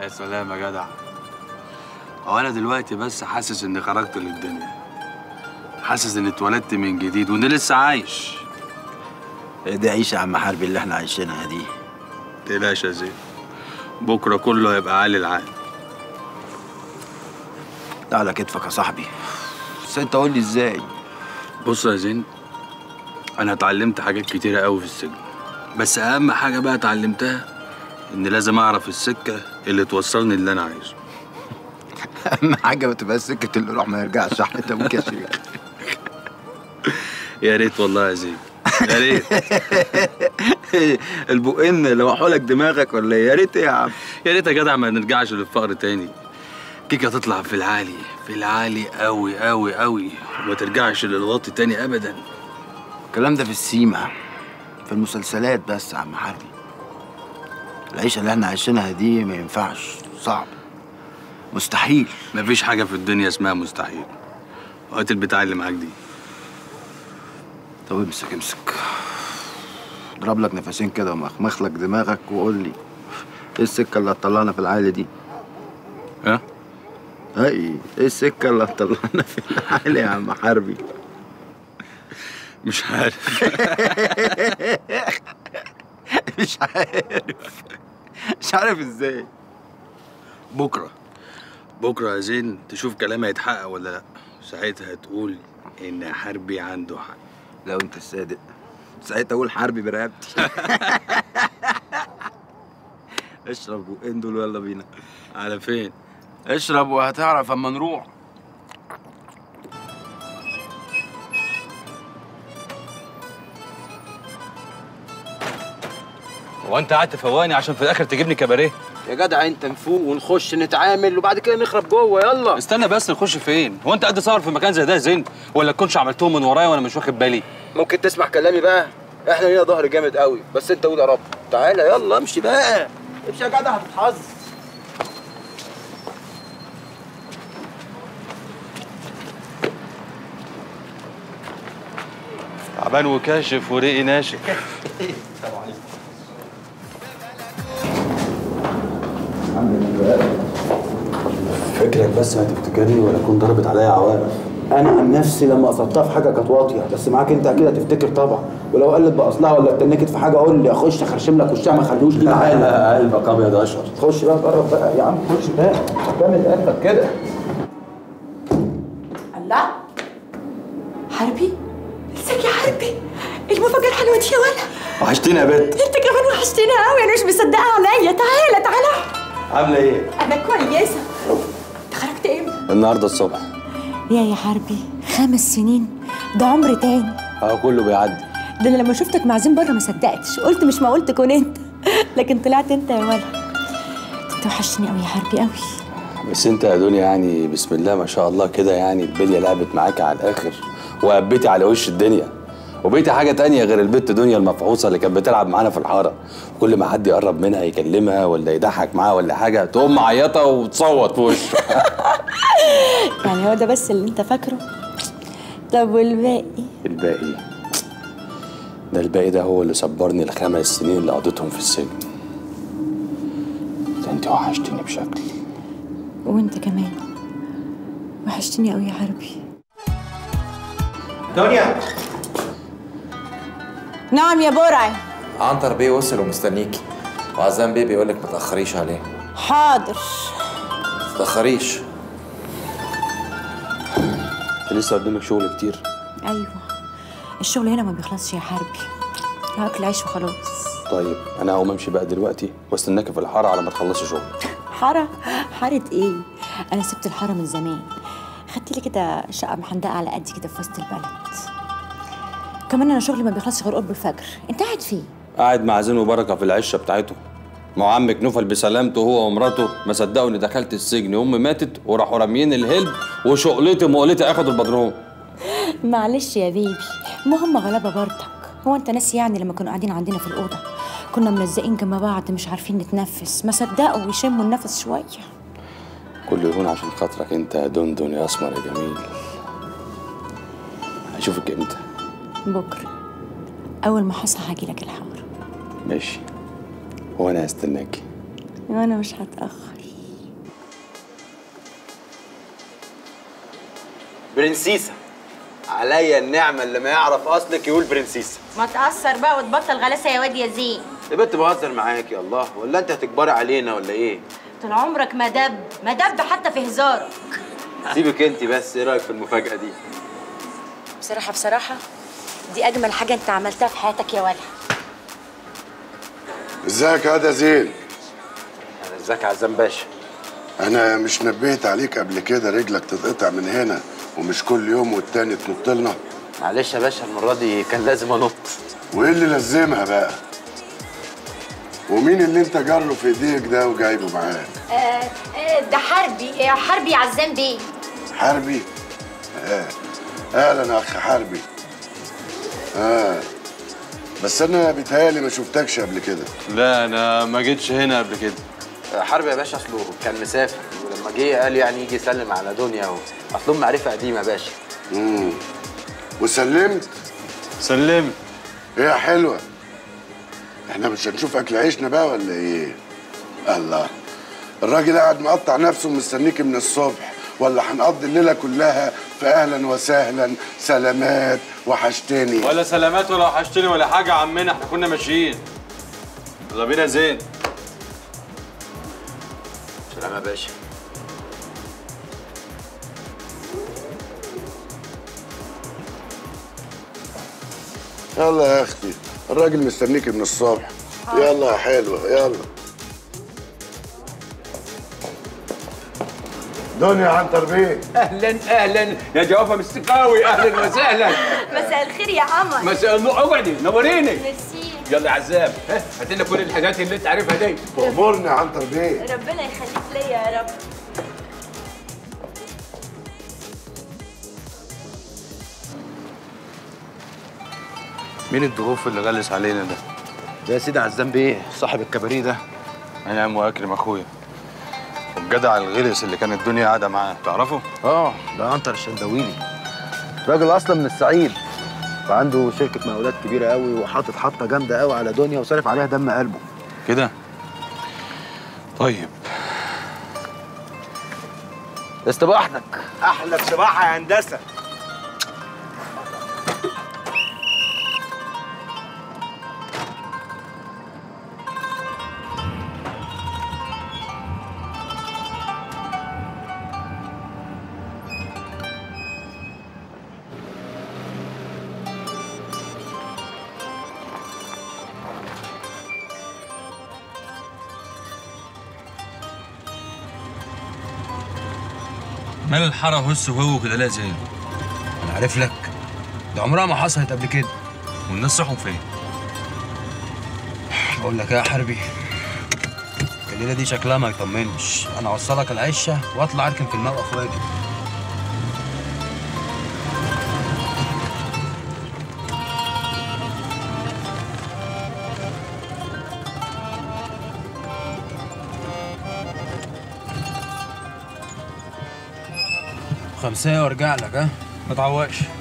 يا سلام يا جدع. هو انا دلوقتي بس حاسس اني خرجت للدنيا، حاسس اني اتولدت من جديد واني لسه عايش. دي عيشه يا عم حربي اللي احنا عايشينها دي. متقلقش يا زين، بكره كله هيبقى عالي العال. ده على كتفك يا صاحبي، بس انت قول لي ازاي. بص يا زين، انا اتعلمت حاجات كتيره قوي في السجن، بس اهم حاجه بقى اتعلمتها ان لازم اعرف السكه اللي توصلني اللي انا عايزه. اهم حاجه ما تبقاش سكه اللي يروح ما يرجعش. احنا انت ممكن يا شيخ. يا ريت والله يا زين، يا ريت. البقين لوحوا لك دماغك ولا ايه؟ يا ريت يا عم، يا ريت يا جدع ما نرجعش للفقر تاني. كيكه تطلع في العالي، في العالي قوي قوي قوي، وما ترجعش للواطي تاني ابدا. الكلام ده في السيما، في المسلسلات بس يا عم حربي. العيشه اللي احنا عايشينها دي ما ينفعش، صعب، مستحيل. مفيش حاجه في الدنيا اسمها مستحيل. وقت البتاع اللي معاك دي. طب امسك امسك، اضرب لك نفسين كده ومخمخ لك دماغك وقول لي ايه السكه اللي هتطلعنا في العالي دي؟ ها؟ ايه السكه اللي هتطلعنا في العالي يا عم حربي؟ مش عارف. مش عارف، مش عارف ازاي. بكره، بكره يا زين تشوف كلامي هيتحقق ولا لا. ساعتها هتقول ان حربي عنده حق. لو انت الصادق ساعتها اقول حربي برقبتي. اشرب بقين دول ويلا بينا. على فين؟ اشرب وهتعرف اما نروح. هو انت قاعد تفوقني عشان في الاخر تجيبني كباريه؟ يا جدع انت نفوق ونخش نتعامل وبعد كده نخرب جوه. يلا استنى بس، نخش فين؟ هو انت قاعد تصور في مكان زي ده يا زين ولا تكونش عملتهم من ورايا وانا مش واخد بالي؟ ممكن تسمع كلامي بقى، احنا لينا ظهر جامد قوي، بس انت قول يا رب. تعالى يلا امشي بقى، امشي يا جدع هتتحظ. تعبان وكاشف وريقي ناشف. فكرك بس ما تفتكرني ولا اكون ضربت عليا عوارف. انا عن نفسي لما قصدتها في حاجه كانت واطيه، بس معاك انت اكيد هتفتكر طبعا. ولو قلت بأصلها ولا اتنكت في حاجه قول لي، اخش اخرشم لك وشها ما خلوش لي معانا. لا قلبك ابيض اشقر. خش بقى جرب بقى يا عم، خش بقى جامد قلبك كده. الله حربي، لساك يا حربي؟ المفاجاه الحلوه دي يا ولا وحشتني يا بنت. انت كمان وحشتني قوي، انا مش مصدقه عينيا. تعالى تعالى. عامله ايه؟ انا كويسه. انت خرجت امتى؟ النهارده الصبح. يا حربي 5 سنين ده عمر تاني. كله بيعدي. ده انا لما شفتك معزين بره ما صدقتش، قلت مش معقول تكون انت، لكن طلعت انت يا ولد. انت وحشني قوي يا حربي قوي. بس انت يا دنيا يعني بسم الله ما شاء الله كده، يعني الدنيا لعبت معاكي على الاخر وقبيتي على وش الدنيا، وبقيتي حاجه تانية غير البت دنيا المفحوصه اللي كانت بتلعب معانا في الحاره. كل ما حد يقرب منها يكلمها ولا يضحك معاها ولا حاجه تقوم معيطه وتصوت في وشه. يعني هو ده بس اللي انت فاكره؟ طب والباقي؟ الباقي ده، الباقي ده هو اللي صبرني ال5 سنين اللي قضيتهم في السجن. ده انت وحشتني بشكل. وانت كمان وحشتني قوي يا حربي. دنيا. نعم يا برعي. عنتر بيه وصل ومستنيكي، وعزام بيه بيقولك ما تأخريش عليه. حاضر. ما تأخريش. انت لسه قدامك شغل كتير. ايوه الشغل هنا ما بيخلصش يا حربي، هاكل عيش وخلاص. طيب انا هقوم امشي بقى دلوقتي واستناكي في الحاره على ما تخلصي شغل. حاره؟ حاره ايه؟ انا سبت الحاره من زمان، خدت لي كده شقه محندقه على قدي كده في وسط البلد. كمان انا شغلي ما بيخلصش غير قرب الفجر. انت قاعد فين؟ قاعد مع زين وبركه في العشه بتاعته. مع عمك نوفل بسلامته هو ومراته ما صدقوا اني دخلت السجن. امي ماتت وراحوا راميين الهلب وشقلتي مقلتي اخدوا البدروم. معلش يا بيبي، ما هم غلابه برضك. هو انت ناسي يعني لما كانوا قاعدين عندنا في الاوضه كنا ملزقين جنب بعض مش عارفين نتنفس، ما صدقوا يشموا النفس شويه. كله يهون عشان خاطرك انت يا دندن يا اسمر يا جميل. هشوفك امتى؟ بكره اول ما اصحى هاجي لك الحاره. ماشي، وانا هستناكي. وانا مش هتاخر. برنسيسة، عليا النعمة اللي ما يعرف أصلك يقول برنسيسة. ما تأثر بقى وتبطل غلاسة يا واد يا زين. يا بنت بهزر معاك يا الله، ولا أنت هتكبري علينا ولا إيه؟ طول عمرك مدب حتى في هزارك. سيبك أنت بس، إيه رأيك في المفاجأة دي؟ بصراحة دي أجمل حاجة أنت عملتها في حياتك يا ولد. ازيك يا واد يا زين؟ أنا ازيك يا عزام باشا؟ أنا مش نبهت عليك قبل كده رجلك تتقطع من هنا ومش كل يوم والتاني تنط لنا؟ معلش يا باشا، المرة دي كان لازم أنط. وإيه اللي لازمها بقى؟ ومين اللي أنت جاره في إيديك ده وجايبه معاك؟ ده حربي عزام بيه. حربي؟ أهلا أخ حربي. بس أنا بيتهيألي ما شفتكش قبل كده. لا أنا ما جيتش هنا قبل كده. حرب يا باشا أصله كان مسافر، ولما جه قال يعني يجي يسلم على دنيا اهو، أصلهم معرفة قديمة يا باشا. وسلمت؟ سلمت. إيه يا حلوة؟ إحنا مش هنشوف أكل عيشنا بقى ولا إيه؟ الله، الراجل قاعد مقطع نفسه ومستنيكي من الصبح، ولا هنقضي الليلة كلها في أهلا وسهلا سلامات وحشتني؟ ولا سلامات ولا وحشتني ولا حاجة عمنا، إحنا كنا ماشيين. يلا بينا زين. سلام يا باشا. يلا يا اختي، الراجل مستنيكي من الصبح. يلا يا حلوه، يلا. دنيا عنتر بيه. اهلا اهلا يا جوافه مستقاوي، اهلا وسهلا. مساء الخير يا قمر. مساء النور، اقعدي نوريني. ميرسي. يلا يا عزام، هات لنا كل الحاجات اللي انت عارفها دي. تأمرني يا عنتر بيه. ربنا يخليك ليا يا رب. مين الضغوف اللي غلس علينا ده؟ ده يا سيدي عزام بيه صاحب الكباريه ده. انا عمو اكرم اخويا. الجدع الغلس اللي كانت الدنيا قاعده معاه، تعرفه؟ ده عنتر الشنداويلي. راجل اصلا من الصعيد، فعنده شركه مقاولات كبيره قوي وحاطط حطه جامده قوي على دنيا وصارف عليها دم قلبه. كده؟ طيب استباحتك. احلى استباحه يا هندسه. مال الحارة هس وهو كده؟ لا زين، أنا عارف لك ده عمرها ما حصلت قبل كده. والناس صحوا فين؟ بقول لك إيه يا حربي، الليلة دي شكلها ما يطمنش. أنا أوصلك العشة وأطلع أركن في الموقف وأجي. خمسة وارجع لك. ما تعوقش.